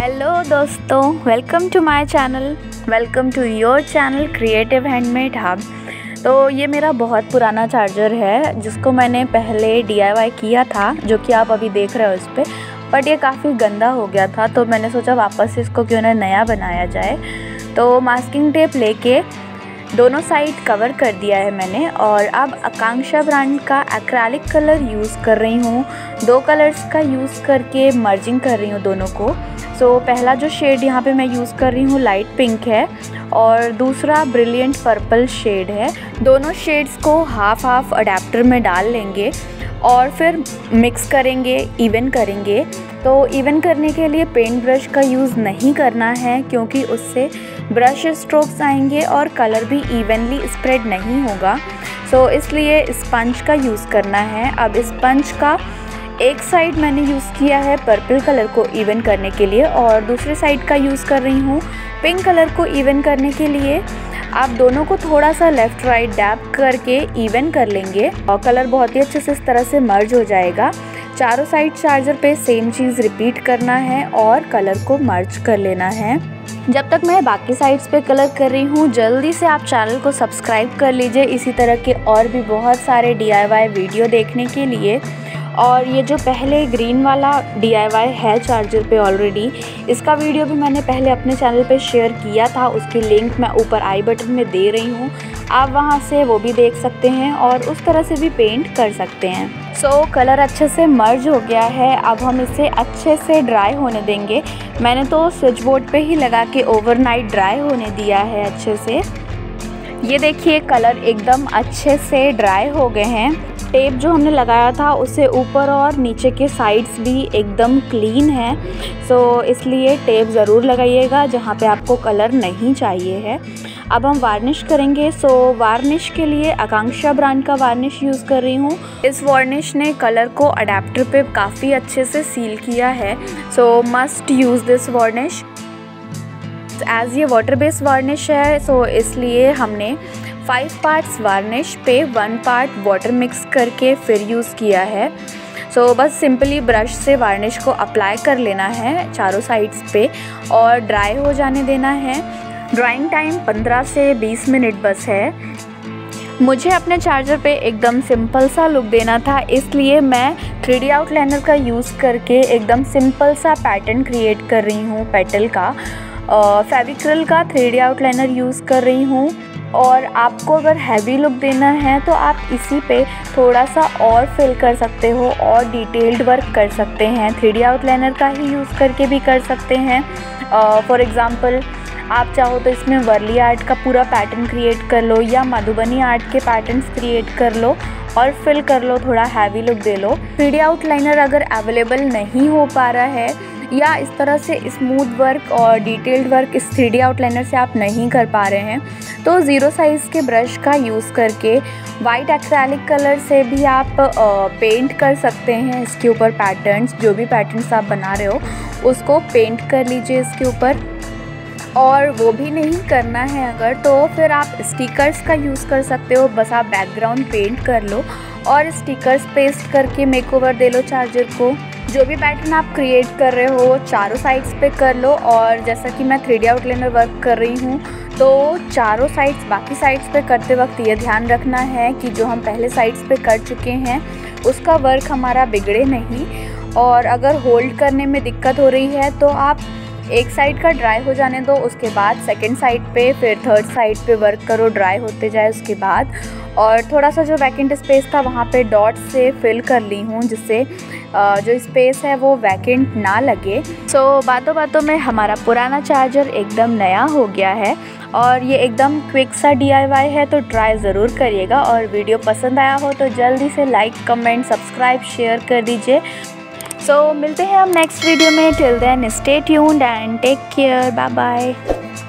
Hello दोस्तों, welcome to my channel, welcome to your channel creative handmade hub. तो ये मेरा बहुत पुराना चार्जर है जिसको मैंने पहले DIY किया था, जो कि आप अभी देख रहे हो उस पर। बट ये काफ़ी गंदा हो गया था, तो मैंने सोचा वापस इसको क्यों ना नया बनाया जाए। तो मास्किंग टेप लेके दोनों साइड कवर कर दिया है मैंने, और अब आकांक्षा ब्रांड का एक्रेलिक कलर यूज़ कर रही हूँ। दो कलर्स का यूज़ करके मर्जिंग कर रही हूँ दोनों को। सो पहला जो शेड यहाँ पे मैं यूज़ कर रही हूँ लाइट पिंक है, और दूसरा ब्रिलियंट पर्पल शेड है। दोनों शेड्स को हाफ हाफ अडेप्टर में डाल लेंगे और फिर मिक्स करेंगे, इवन करेंगे। तो इवन करने के लिए पेंट ब्रश का यूज़ नहीं करना है, क्योंकि उससे ब्रश स्ट्रोक्स आएंगे और कलर भी इवनली स्प्रेड नहीं होगा। सो इसलिए स्पंज का यूज़ करना है। अब स्पंज का एक साइड मैंने यूज़ किया है पर्पल कलर को इवन करने के लिए, और दूसरे साइड का यूज़ कर रही हूँ पिंक कलर को इवन करने के लिए। आप दोनों को थोड़ा सा लेफ़्ट राइट डैब करके इवन कर लेंगे, और कलर बहुत ही अच्छे से इस तरह से मर्ज हो जाएगा। चारों साइड चार्जर पे सेम चीज़ रिपीट करना है और कलर को मर्ज कर लेना है। जब तक मैं बाकी साइड्स पे कलर कर रही हूँ, जल्दी से आप चैनल को सब्सक्राइब कर लीजिए इसी तरह के और भी बहुत सारे DIY वीडियो देखने के लिए। और ये जो पहले ग्रीन वाला DIY है चार्जर पे ऑलरेडी, इसका वीडियो भी मैंने पहले अपने चैनल पे शेयर किया था। उसकी लिंक मैं ऊपर आई बटन में दे रही हूँ, आप वहाँ से वो भी देख सकते हैं और उस तरह से भी पेंट कर सकते हैं। सो कलर अच्छे से मर्ज हो गया है। अब हम इसे अच्छे से ड्राई होने देंगे। मैंने तो स्विच बोर्ड पे ही लगा के ओवरनाइट ड्राई होने दिया है अच्छे से। ये देखिए कलर एकदम अच्छे से ड्राई हो गए हैं। टेप जो हमने लगाया था उसे ऊपर और नीचे के साइड्स भी एकदम क्लीन है। सो इसलिए टेप ज़रूर लगाइएगा जहाँ पे आपको कलर नहीं चाहिए है। अब हम वार्निश करेंगे। सो वार्निश के लिए आकांक्षा ब्रांड का वार्निश यूज़ कर रही हूँ। इस वार्निश ने कलर को अडेप्टर पे काफ़ी अच्छे से सील किया है। So must use this varnish, as ये वाटर बेस्ड वार्निश है। सो इसलिए हमने 5 पार्ट्स वार्निश पे 1 पार्ट वाटर मिक्स करके फिर यूज़ किया है। सो बस सिंपली ब्रश से वार्निश को अप्लाई कर लेना है चारों साइड्स पे और ड्राई हो जाने देना है। ड्राइंग टाइम 15 से 20 मिनट बस है। मुझे अपने चार्जर पे एकदम सिंपल सा लुक देना था, इसलिए मैं 3D आउटलाइनर का यूज़ करके एकदम सिंपल सा पैटर्न क्रिएट कर रही हूँ पेटल का। फेविक्रिल का 3D आउटलाइनर यूज़ कर रही हूँ, और आपको अगर हैवी लुक देना है तो आप इसी पे थोड़ा सा और फिल कर सकते हो और डिटेल्ड वर्क कर सकते हैं। 3D आउटलाइनर का ही यूज़ करके भी कर सकते हैं। फॉर एग्ज़ाम्पल आप चाहो तो इसमें वर्ली आर्ट का पूरा पैटर्न क्रिएट कर लो, या मधुबनी आर्ट के पैटर्न्स क्रिएट कर लो और फिल कर लो, थोड़ा हैवी लुक दे लो। 3D आउटलाइनर अगर अवेलेबल नहीं हो पा रहा है, या इस तरह से स्मूथ वर्क और डिटेल्ड वर्क इस 3D आउटलाइनर से आप नहीं कर पा रहे हैं, तो 0 साइज़ के ब्रश का यूज़ करके वाइट एक्रेलिक कलर से भी आप पेंट कर सकते हैं इसके ऊपर पैटर्न्स। जो भी पैटर्न्स आप बना रहे हो उसको पेंट कर लीजिए इसके ऊपर। और वो भी नहीं करना है अगर, तो फिर आप स्टिकर्स का यूज़ कर सकते हो। बस आप बैकग्राउंड पेंट कर लो और स्टिकर्स पेस्ट करके मेकओवर दे लो चार्जर को। जो भी पैटर्न आप क्रिएट कर रहे हो चारों साइड्स पे कर लो, और जैसा कि मैं 3D आउटलाइनर वर्क कर रही हूँ तो चारों साइड्स, बाकी साइड्स पे करते वक्त ये ध्यान रखना है कि जो हम पहले साइड्स पे कर चुके हैं उसका वर्क हमारा बिगड़े नहीं। और अगर होल्ड करने में दिक्कत हो रही है तो आप एक साइड का ड्राई हो जाने दो, उसके बाद सेकेंड साइड पे, फिर थर्ड साइड पे वर्क करो ड्राई होते जाए उसके बाद। और थोड़ा सा जो वैकेंट स्पेस था वहाँ पे डॉट से फिल कर ली हूँ, जिससे जो स्पेस है वो वैकेंट ना लगे। सो बातों बातों में हमारा पुराना चार्जर एकदम नया हो गया है, और ये एकदम क्विक सा DIY है, तो ट्राई ज़रूर करिएगा। और वीडियो पसंद आया हो तो जल्दी से लाइक, कमेंट, सब्सक्राइब, शेयर कर दीजिए। सो मिलते हैं हम नेक्स्ट वीडियो में। Till then stay tuned and take care, bye bye.